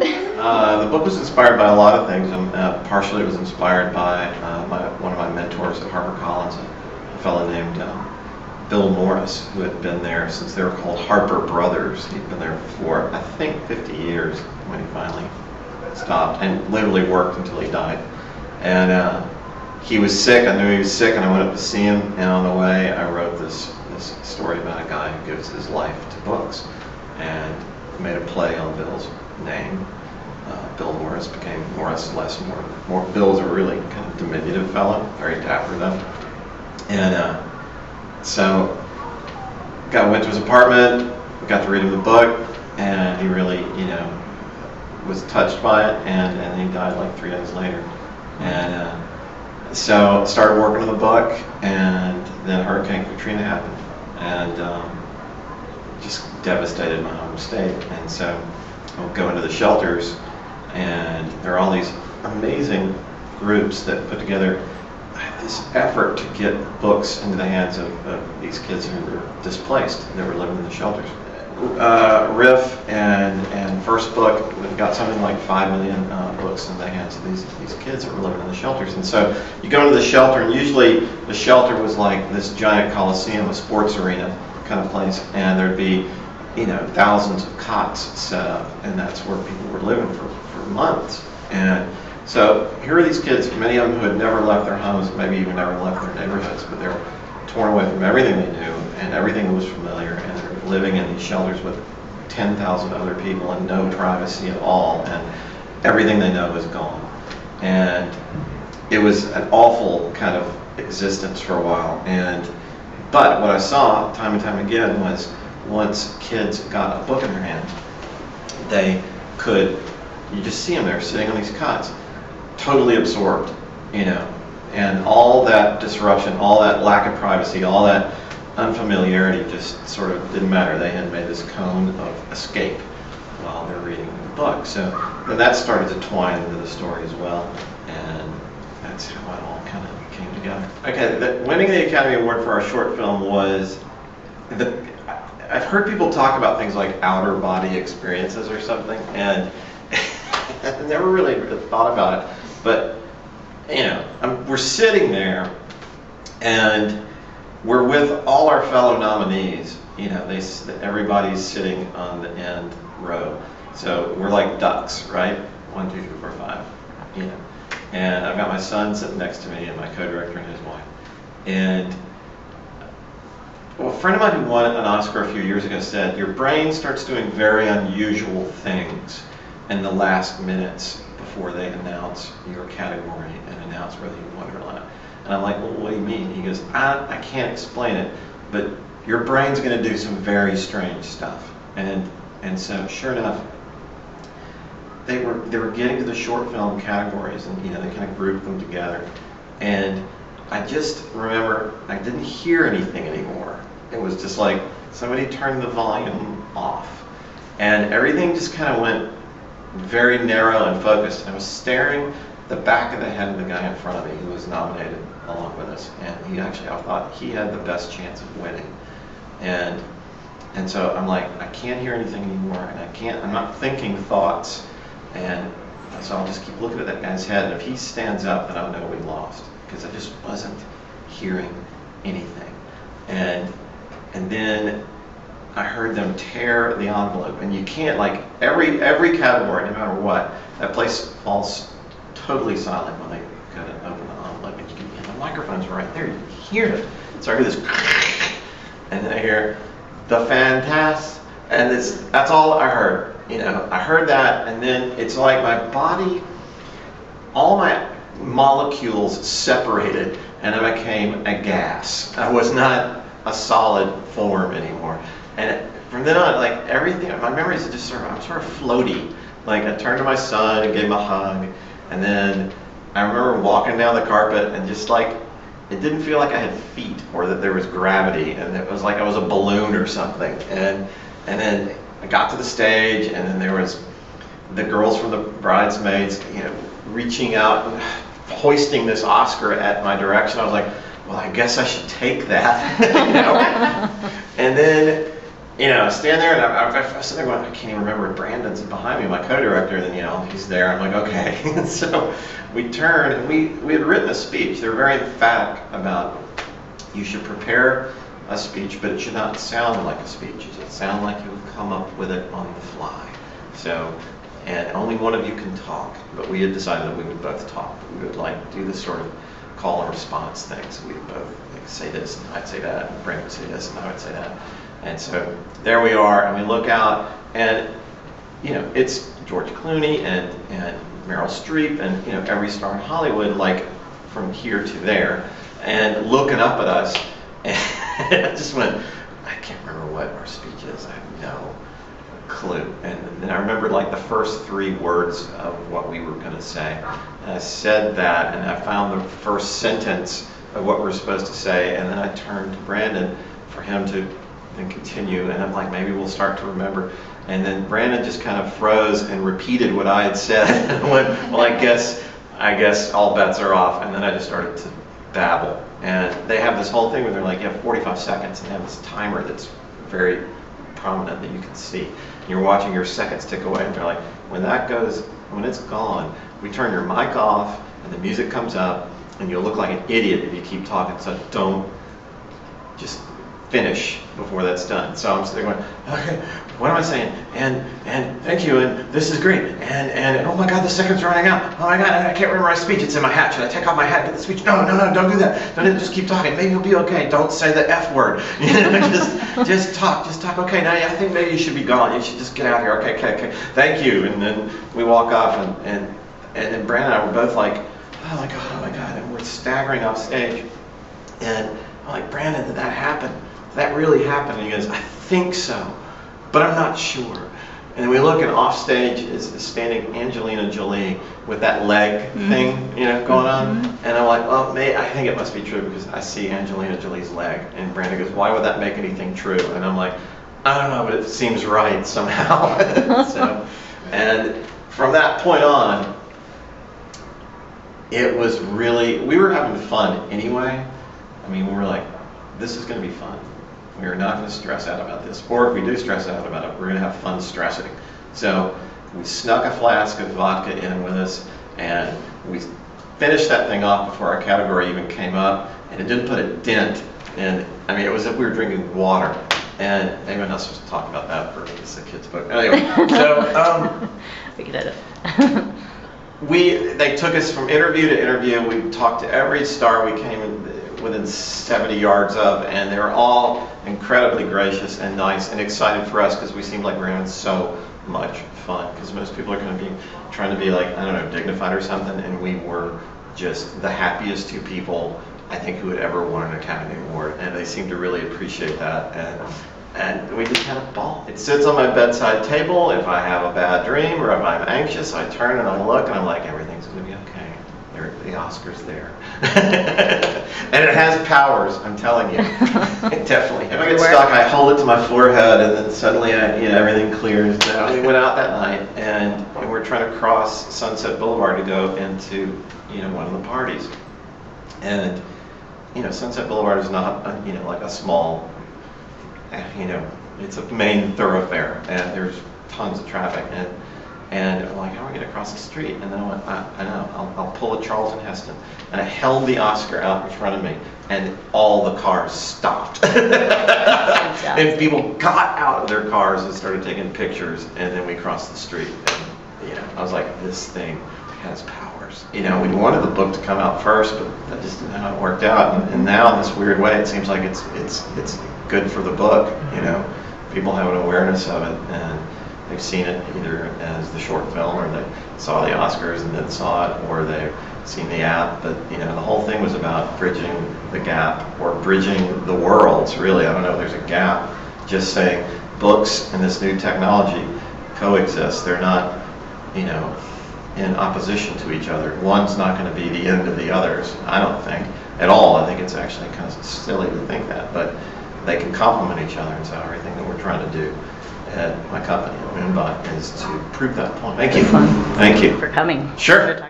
The book was inspired by a lot of things, and partially it was inspired by one of my mentors at HarperCollins, a fellow named Bill Morris, who had been there since they were called Harper Brothers. He'd been there for, I think, 50 years when he finally stopped, and literally worked until he died. And he was sick. I knew he was sick, and I went up to see him, and on the way I wrote this story about a guy who gives his life to books, and made a play on Bill's name. Bill Morris became Morris less more. Bill's a really kind of diminutive fellow, very dapper though. And so went to his apartment, got to read him the book, and he really, you know, was touched by it, and he died like 3 days later. And so started working on the book, and then Hurricane Katrina happened, and just devastated my home state. And so I'll go into the shelters, and there are all these amazing groups that put together this effort to get books into the hands of these kids who were displaced and that were living in the shelters. Riff and First Book got something like 5 million books in the hands of these kids that were living in the shelters. And so you go into the shelter, and usually the shelter was like this giant coliseum, a sports arena kind of place, and there'd be, you know, thousands of cots set up, and that's where people were living for months. And so here are these kids, many of them who had never left their homes, maybe even never left their neighborhoods, but they were torn away from everything they knew and everything that was familiar, and they're living in these shelters with 10,000 other people and no privacy at all, and everything they know is gone. And it was an awful kind of existence for a while. And but what I saw time and time again was, once kids got a book in their hand, they could, you just see them there sitting on these cots, totally absorbed, you know, and all that disruption, all that lack of privacy, all that unfamiliarity just sort of didn't matter. They had made this cone of escape while they're reading the book. So then that started to twine into the story as well, and that's how it all kind of came together. Okay, winning the Academy Award for our short film was I've heard people talk about things like outer body experiences or something, and I never really thought about it. But, you know, we're sitting there, and we're with all our fellow nominees. You know, everybody's sitting on the end row. So we're like ducks, right? 1, 2, 3, 4, 5. You know, and I've got my son sitting next to me, and my co-director and his wife, and. Well, a friend of mine who won an Oscar a few years ago said, your brain starts doing very unusual things in the last minutes before they announce your category and announce whether you won or not. And I'm like, well, what do you mean? He goes, I can't explain it, but your brain's going to do some very strange stuff. And so, sure enough, they were getting to the short film categories, and, you know, they kind of grouped them together. And I just remember I didn't hear anything anymore. It was just like somebody turned the volume off, and everything just kind of went very narrow and focused. And I was staring the back of the head of the guy in front of me who was nominated along with us, and he actually, I thought he had the best chance of winning. And so I'm like, I can't hear anything anymore, and I'm not thinking thoughts, and so I'll just keep looking at that guy's head, and if he stands up, then I'll know we lost, because I just wasn't hearing anything. And then I heard them tear the envelope, and you can't, like, every category, no matter what, that place falls totally silent when they kind of open the envelope, and you can, and the microphone's right there, you can hear it. So I hear this, and then I hear the fantastic, and that's all I heard. You know, I heard that, and then it's like my body, all my molecules separated, and I became a gas. I was not a solid form anymore. And from then on, like, everything, my memories are just sort of, I'm sort of floaty. Like, I turned to my son and gave him a hug, and then I remember walking down the carpet, and just, like, it didn't feel like I had feet or that there was gravity, and it was like I was a balloon or something. And then I got to the stage, and then there was the girls from the bridesmaids, you know, reaching out and hoisting this Oscar at my direction. I was like, well, I guess I should take that. You know? And then you know, stand there, and I was sitting there going, I can't even remember if Brandon's behind me, my co-director, then, you know, he's there. I'm like, okay. And so we turned, and we had written a speech. They were very emphatic about you should prepare a speech, but it should not sound like a speech. It should sound like you've come up with it on the fly. So, and only one of you can talk, but we had decided that we would both talk. We would like do this sort of call and response thing. So we would both like, say this, and I'd say that, and Brandon would say this, and I would say that. And so there we are, and we look out, and you know, it's George Clooney and Meryl Streep and, you know, every star in Hollywood, like from here to there, and looking up at us, and I just went, I can't remember what our speech is, I have no clue. And then I remembered like the first three words of what we were gonna say. And I said that, and I found the first sentence of what we were supposed to say, and then I turned to Brandon for him to and continue, and I'm like, maybe we'll start to remember. And then Brandon just kind of froze and repeated what I had said. And went, well, I guess all bets are off. And then I just started to babble. And they have this whole thing where they're like, you have 45 seconds, and they have this timer that's very prominent that you can see. And you're watching your seconds tick away, and they're like, when it's gone, we turn your mic off, and the music comes up, and you'll look like an idiot if you keep talking. So don't just finish before that's done. So I'm sitting there going, okay, what am I saying? And thank you, and this is great, and oh my God, the second's running out. Oh my God, I can't remember my speech. It's in my hat. Should I take off my hat, get the speech? No, don't do that. Don't, just keep talking. Maybe you'll be okay. Don't say the F word. You know, just talk. Okay, now I think maybe you should be gone. You should just get out of here. Okay. Thank you. And then we walk off, and Brandon and I were both like, oh my God, and we're staggering off stage, and I'm like, Brandon, did that happen? That really happened? And he goes, I think so, but I'm not sure. And we look, and off stage is the standing Angelina Jolie with that leg thing, you know, going on. And I'm like, well, I think it must be true because I see Angelina Jolie's leg. And Brandon goes, why would that make anything true? And I'm like, I don't know, but it seems right somehow. So, and from that point on, it was really, we were having fun anyway. I mean, we were like, this is going to be fun. We are not going to stress out about this. Or if we do stress out about it, we're going to have fun stressing. So we snuck a flask of vodka in with us, and we finished that thing off before our category even came up, and it didn't put a dent in. I mean, it was if we were drinking water. And anyone else was talking about that for it's a kid's book. Anyway, so we can edit. They took us from interview to interview. We talked to every star we came in within 70 yards of, and they were all incredibly gracious and nice and excited for us because we seemed like we were having so much fun. Because most people are going to be trying to be like, I don't know, dignified or something, and we were just the happiest two people I think who had ever won an Academy Award, and they seemed to really appreciate that. And we just had a ball. It sits on my bedside table. If I have a bad dream or if I'm anxious, I turn and I look and I'm like, everything's going to be okay. The Oscar's there. And it has powers, I'm telling you. It definitely. If I get stuck, I hold it to my forehead, and then suddenly everything clears. So we went out that night, and we're trying to cross Sunset Boulevard to go into, you know, one of the parties. And, you know, Sunset Boulevard is not, you know, like a small, you know, it's a main thoroughfare, and there's tons of traffic. And I'm like, how am I going to cross the street? And then I went, I know, I'll pull a Charlton Heston. And I held the Oscar out in front of me, and all the cars stopped. And people got out of their cars and started taking pictures, and then we crossed the street. And, you know, I was like, this thing has powers. You know, we wanted the book to come out first, but that just didn't how it worked out. And now, in this weird way, it seems like it's good for the book, you know. People have an awareness of it, and they've seen it either as the short film, or they saw the Oscars and then saw it, or they've seen the app. But, you know, the whole thing was about bridging the gap, or bridging the worlds, really. I don't know if there's a gap. Just saying books and this new technology coexist. They're not, you know, in opposition to each other. One's not going to be the end of the others, I don't think, at all. I think it's actually kind of silly to think that, but they can complement each other, and so everything that we're trying to do at my company at Mumbai is to prove that point. Thank you for coming. Sure.